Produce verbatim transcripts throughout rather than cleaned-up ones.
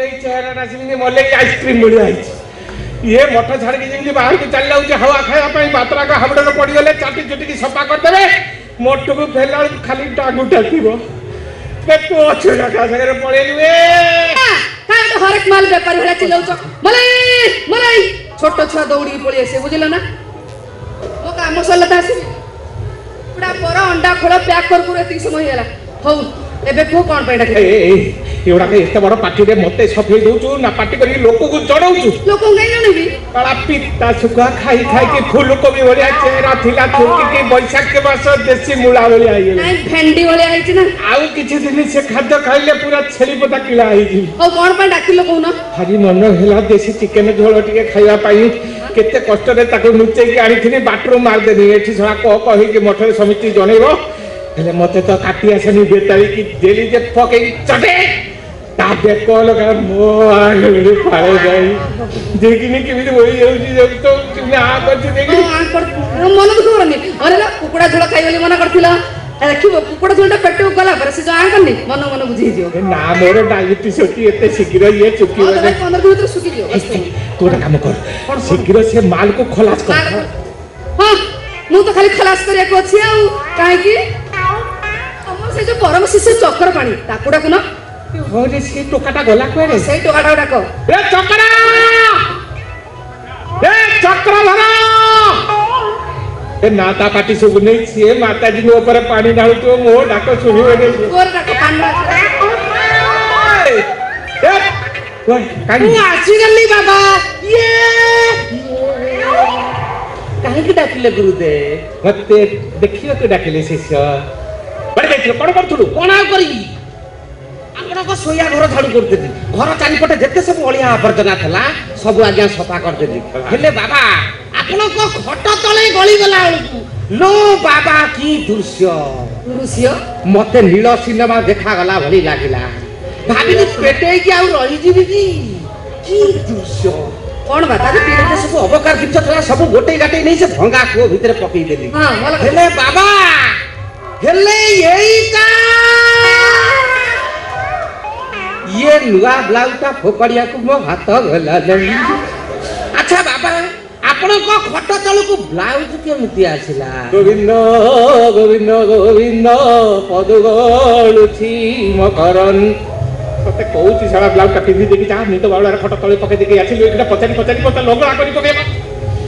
Ice cream ये motor झाड़ के बाहर के चल जाऊे हवा खाया बातरा का हावड़ पड़गले चाटी चुटिकी सफा करदे मोटर को फेला खाली डागू टाको तो छेड़ा का सागर पड़ेलुए काय तो हरेक माल व्यापारी होला चिल्लाउछ मले मले छोटो छुआ दौड़ी पड़ी आसे बुझल ना ओ का मसला तासी पुडा पर अंडा खोल पैक कर पुरे तीस समय होला हौ एबे को कोन पैडा ए एवडा के एते बड़ पार्टी रे मते सफे दोछु ना पार्टी करी लोको को चढौछु लोको गै जानबी काला पिता सुखा खाई खाई के फूल को भी होलिया चेहरा थिला थोकी के बैसाख के बास देसी मुला होले आइले नाही भेंडी होले आइछ ना आउ किछ दिन से खाद्य खाइले पूरा छेली पता किला आइ जी ओ कोन पा डाकिलो कहू ना हरि मन हेला देसी चिकन झोल टिके खाइया पाई केते कष्ट रे ताको नुचे के आनी थिनी बाटरो मार देनी एठी सला को कहि के मठर समिति जणैबो हेले मते तो काटी आसेनी बेतारी की जेली जे फके चटे ताबे कोलो का मो आले पाए गई देखिने केमिति होई जाउची जब तो तुमने आ करछ देखि आ कर मन को सोरनी अरे ला कुकुड़ा झोला खाइ वाली मन करथिला देखिबो कुकुड़ा झोला पेटो गला पर से जो आ करनी मन मन बुझी दियो ना मोर डायबिटीज होती एते शीघ्र ये चुकी वाले पंद्रह मिनट सुकी दियो कोरा काम कर शीघ्र से माल को खलास कर हां मु तो खाली खलास करिया को छी आ काहे की से जो परम शिष्य चक्कर पानी टाकुडा को ना हो रे से टोकाटा गला को रे से टोकाटा डाको ए चक्करा ए चक्करा धरा ए नाता पाटी सुगने से माता जी ने ऊपर पानी डाल तो मो डाको सुनी रे और डाको पानी ए ओए काई आसी गली बाबा ये काहे के डाकिले गुरुदेव भक्ते देखियो के डाकिले शिष्य कण करू कण आप शोया घर झाड़ू करते घर चारिपटे जिते सब अलिया आवर्जना था सब आज्ञा सफा करदे बाबा आपण खट तले गलीगला लो बाबा की दृश्य दृश्य मत नील सिनेमा देखा गला भली लगिला भाविली पेटे की आउ रही जीवी की की दृश्य कौन बात है पेटे सब अवकार जिंस था सब गोटे गाटे नहीं से भंगा को भीतर पकई देली हां भले बाबा हेले यही का ये नुआ ब्लाउटा फोकड़िया को मो हाथ गला लली अच्छा बाबा आपन को खट तलु को ब्लाउज केमति आसीला गोविंद गोविंद गोविंद पदगळुथि मकरन सते कहूची सारा ब्लाउटा पिंदी देखि जा नि तो बावला खट तले पके देखि आसीलो एकटा पचारी पचारी पता लगला करी पके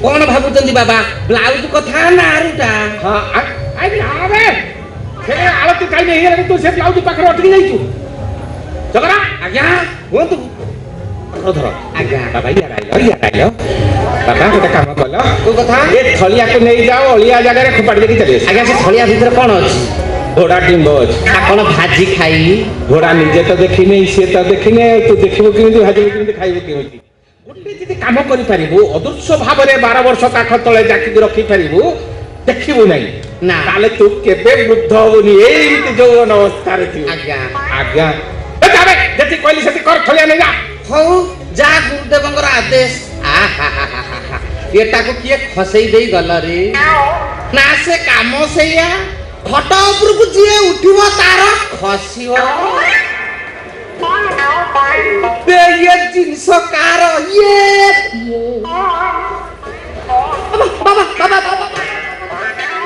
कोन भाबुचंदी बाबा ब्लाउज कथा ना आरुटा हां आ आबे हे आलती काई नहीं रे तू से ब्लाउज पाखर अटकी जाई तू जगरा आज्ञा हो तू धर धर आज्ञा बाबा ये आइलो ये आइलो बाबा बेटा काम कलो को कथा ए थलिया को नहीं जाओ ओलिया जगह रे खुपाड़ के चले आज्ञा से थलिया भीतर कोन अछि घोड़ा डिंबो अछि आ कोन भाजी खाई घोड़ा निजे तो देखिने से तो देखिने तू देखिबो कि भाजी कि खाइबो कि होती गुटे जदी काम करि पारिबो अदृश्य भाव रे बारह वर्ष ताख तले जाकी रखि पारिबो देखिबो नहीं ना ताले तू केबे बुद्ध होनी एई रीति जो नमस्कार थी आज्ञा आज्ञा ए जाबे जति कोइली सेति कर खलिया नै जा हौ जा गुरुदेवंगर आदेश आ हा हा हा एटा को किए खसई देई गल रे ना से काम सेया खट उपर को जिए उठिबो तार खसियो बे ये जिंस कार ये बाबा बाबा बाबा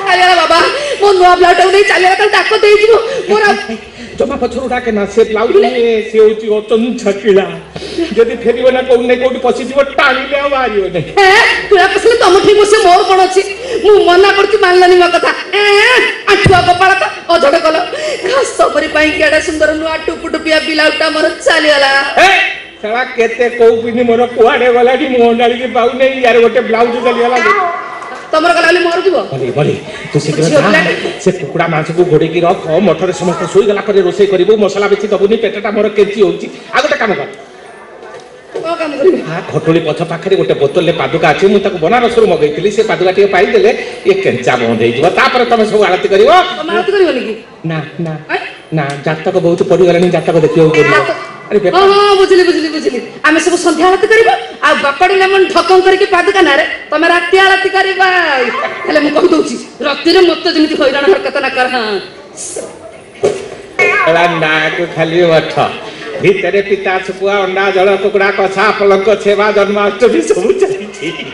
चलेला बाबा मो नो ब्लाउज नहीं चलेला कल डाको दे जीव मोरा जमा पछर उठा के ना से ब्लाउज ले से होची ओचन छकिला जदी फेरिबो ना कोन ने कोठी पसी जीव टांगले मारियो ने ए तुरा पसले तम ठीक मोसे मोर कोन अछि मु मना करती मानलानी म कथा ए आठवा गोपाल त ओझड गलो खास सपरी पई केडा सुंदर नुआ टुपुटुपिया बिलाउटा मोर चलेला ए साला केते को बिनी मोर कुआडे वाला की मोंडाली की बाऊ ने यार गोटे ब्लाउज चलेला तमर गलाले मर जीव भले भले तो से से कुकुड़ा मांस को घोड़े की रख मठरे समस्त सोई गला करे रोसई करिवो मसाला बेची दबुनी पेटटा मोर केंची होउची आ गोटे काम कर को काम करी हां खटोली पछ पाखरे गोटे बोतल ले पादुका आछे मु ताको बनारस रु मगैतिली से पादुका टिके पाई देले ए केंचा बंद हे जीव तापर तमे सब आरती करिवो आरती करिवो ने की ना ना ना जातक बहुत पड़ी गलानी जातक देखियो करिवो अरे हां हां बुझली बुझली बुझली आमे सब संध्या आरती करिवो आ बकड़ी लेमन ठकम करके पादुका नारे तमे राती आरती करबा हेले मु कहि दोची राती रे मत जमिति होइरान हरकत ना कर हां अला ना को खाली मठ भीतरे पिता छुपुआ अंडा जल टुकड़ा कछा पलंग छेवा जन्माष्टमी सब चली।